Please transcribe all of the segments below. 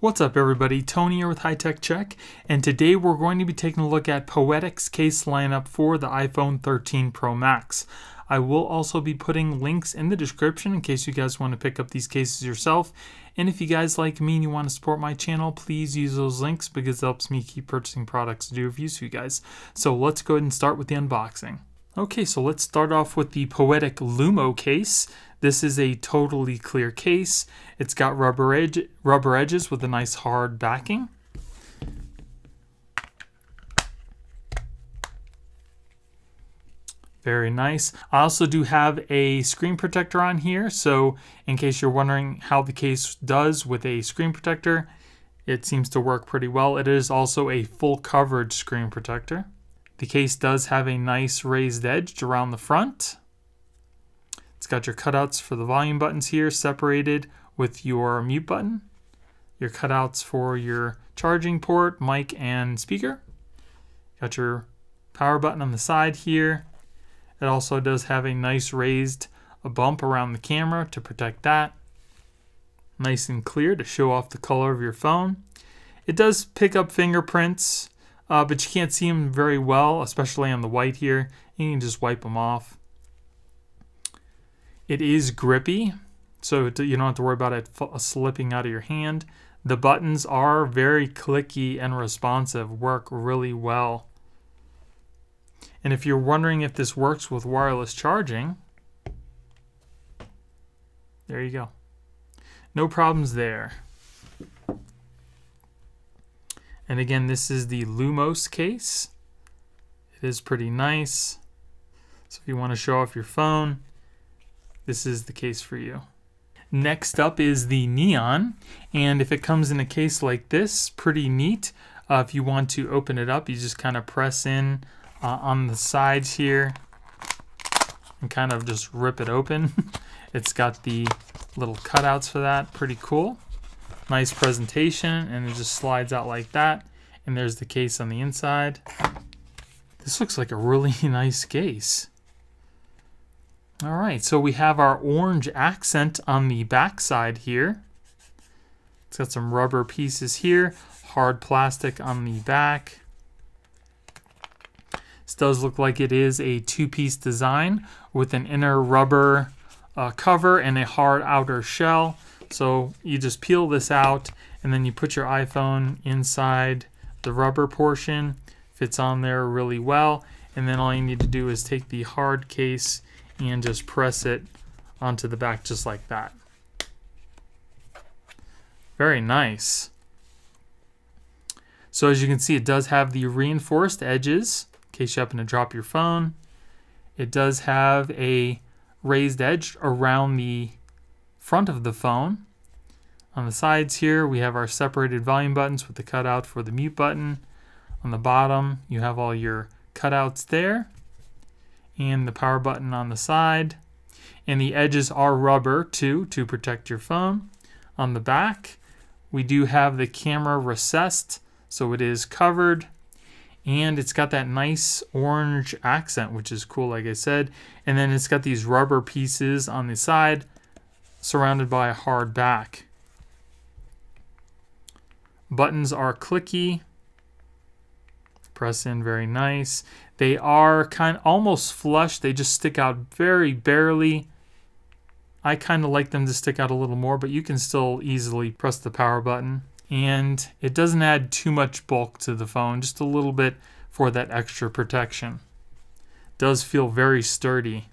What's up everybody, Tony here with High Tech Check, and today we're going to be taking a look at Poetic's case lineup for the iPhone 13 Pro Max. I will also be putting links in the description in case you guys want to pick up these cases yourself, and if you guys like me and you want to support my channel, please use those links because it helps me keep purchasing products to do reviews for you guys. So let's go ahead and start with the unboxing. Okay, so let's start off with the Poetic Lumo case. This is a totally clear case. It's got rubber edges with a nice hard backing. Very nice. I also do have a screen protector on here, so in case you're wondering how the case does with a screen protector, it seems to work pretty well. It is also a full coverage screen protector. The case does have a nice raised edge around the front. It's got your cutouts for the volume buttons here separated with your mute button, your cutouts for your charging port, mic, and speaker. Got your power button on the side here. It also does have a nice raised bump around the camera to protect that. Nice and clear to show off the color of your phone. It does pick up fingerprints. But you can't see them very well, especially on the white here. You can just wipe them off. It is grippy, so you don't have to worry about it slipping out of your hand. The buttons are very clicky and responsive, work really well. And if you're wondering if this works with wireless charging, there you go. No problems there. And again, this is the Lumos case. It is pretty nice. So if you want to show off your phone, this is the case for you. Next up is the Neon. And if it comes in a case like this, pretty neat. If you want to open it up, you just kind of press in on the sides here and kind of just rip it open. It's got the little cutouts for that, pretty cool. Nice presentation, and it just slides out like that, and there's the case on the inside. This looks like a really nice case. All right, so we have our orange accent on the back side here. It's got some rubber pieces here, hard plastic on the back. This does look like it is a two-piece design with an inner rubber cover and a hard outer shell. So you just peel this out and then you put your iPhone inside the rubber portion. Fits on there really well. And then all you need to do is take the hard case and just press it onto the back just like that. Very nice. So as you can see, it does have the reinforced edges in case you happen to drop your phone. It does have a raised edge around the front of the phone. On the sides here we have our separated volume buttons with the cutout for the mute button. On the bottom you have all your cutouts there and the power button on the side, and the edges are rubber too to protect your phone. On the back we do have the camera recessed, so it is covered, and it's got that nice orange accent, which is cool like I said, and then it's got these rubber pieces on the side surrounded by a hard back. Buttons are clicky. Press in, very nice. They are kind of almost flush. They just stick out very barely. I kind of like them to stick out a little more, but you can still easily press the power button. And it doesn't add too much bulk to the phone, just a little bit for that extra protection. Does feel very sturdy.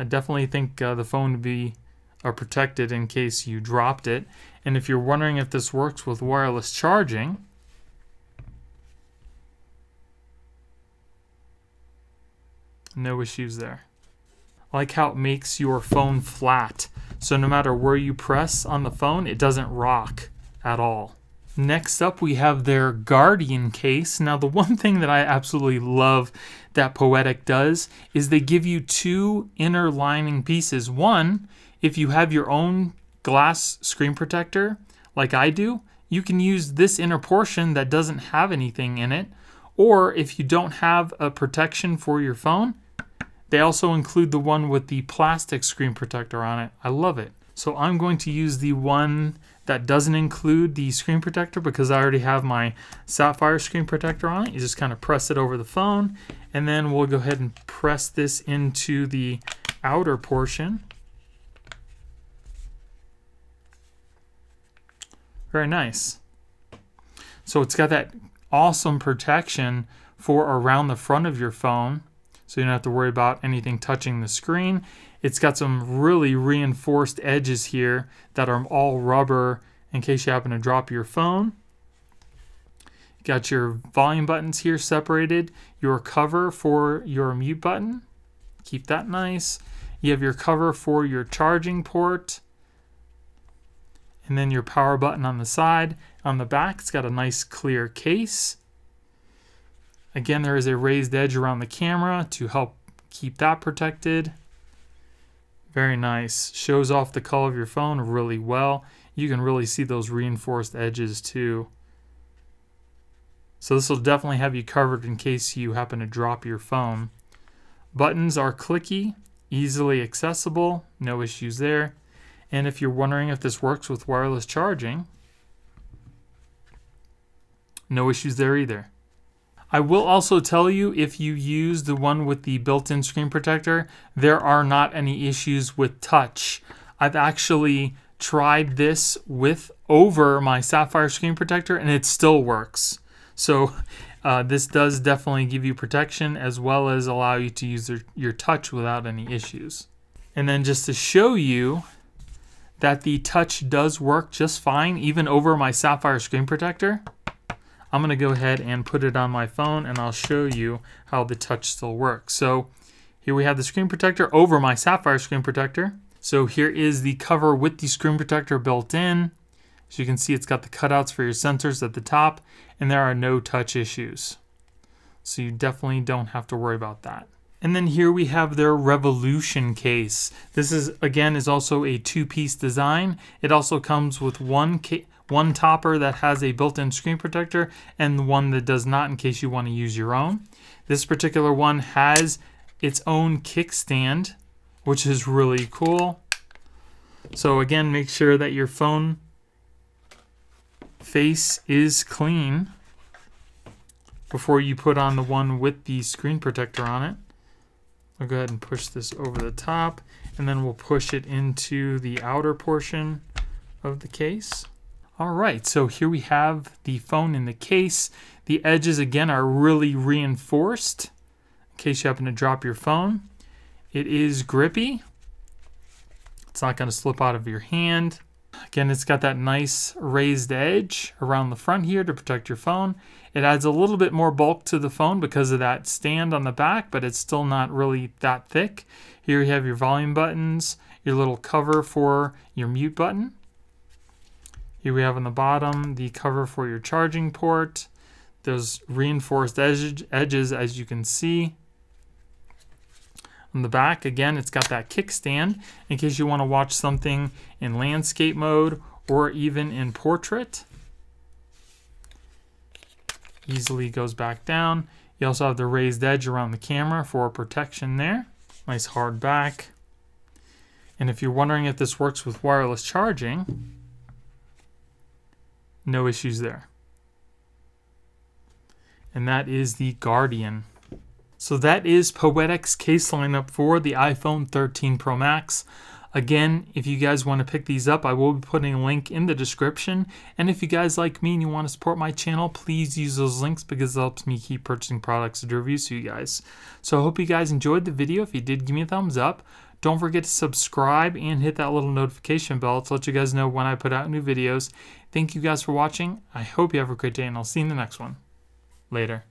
I definitely think the phone would be protected in case you dropped it. And if you're wondering if this works with wireless charging, no issues there. I like how it makes your phone flat. So no matter where you press on the phone, it doesn't rock at all. Next up, we have their Guardian case. Now, the one thing that I absolutely love that Poetic does is they give you two inner lining pieces. One, if you have your own glass screen protector, like I do, you can use this inner portion that doesn't have anything in it. Or if you don't have a protection for your phone, they also include the one with the plastic screen protector on it. I love it. So I'm going to use the one that doesn't include the screen protector because I already have my Sapphire screen protector on it. You just kind of press it over the phone, and then we'll go ahead and press this into the outer portion. Very nice. So it's got that awesome protection for around the front of your phone, so you don't have to worry about anything touching the screen. It's got some really reinforced edges here that are all rubber in case you happen to drop your phone. You got your volume buttons here separated, your cover for your mute button. Keep that nice. You have your cover for your charging port, and then your power button on the side. On the back, it's got a nice clear case. Again, there is a raised edge around the camera to help keep that protected. Very nice. Shows off the color of your phone really well. You can really see those reinforced edges too. So this will definitely have you covered in case you happen to drop your phone. Buttons are clicky, easily accessible, no issues there. And if you're wondering if this works with wireless charging, no issues there either. I will also tell you, if you use the one with the built-in screen protector, there are not any issues with touch. I've actually tried this with over my Sapphire screen protector and it still works. So this does definitely give you protection as well as allow you to use your touch without any issues. And then just to show you that the touch does work just fine even over my Sapphire screen protector, I'm going to go ahead and put it on my phone and I'll show you how the touch still works. So here we have the screen protector over my Sapphire screen protector. So here is the cover with the screen protector built in. So you can see it's got the cutouts for your sensors at the top, and there are no touch issues. So you definitely don't have to worry about that. And then here we have their Revolution case. This is, again, is also a two-piece design. It also comes with one topper that has a built-in screen protector and one that does not, in case you want to use your own. This particular one has its own kickstand, which is really cool. So again, make sure that your phone face is clean before you put on the one with the screen protector on it. I'll go ahead and push this over the top, and then we'll push it into the outer portion of the case. All right, so here we have the phone in the case. The edges, again, are really reinforced in case you happen to drop your phone. It is grippy. It's not going to slip out of your hand. Again, it's got that nice raised edge around the front here to protect your phone. It adds a little bit more bulk to the phone because of that stand on the back, but it's still not really that thick. Here you have your volume buttons, your little cover for your mute button. Here we have on the bottom the cover for your charging port. Those reinforced edges, as you can see. On the back, again, it's got that kickstand in case you want to watch something in landscape mode or even in portrait. Easily goes back down. You also have the raised edge around the camera for protection there. Nice hard back. And if you're wondering if this works with wireless charging, no issues there. And that is the Guardian. So that is Poetic's case lineup for the iPhone 13 Pro Max. Again, if you guys want to pick these up, I will be putting a link in the description. And if you guys like me and you want to support my channel, please use those links because it helps me keep purchasing products and reviews to you guys. So I hope you guys enjoyed the video. If you did, give me a thumbs up. Don't forget to subscribe and hit that little notification bell to let you guys know when I put out new videos. Thank you guys for watching. I hope you have a great day, and I'll see you in the next one. Later.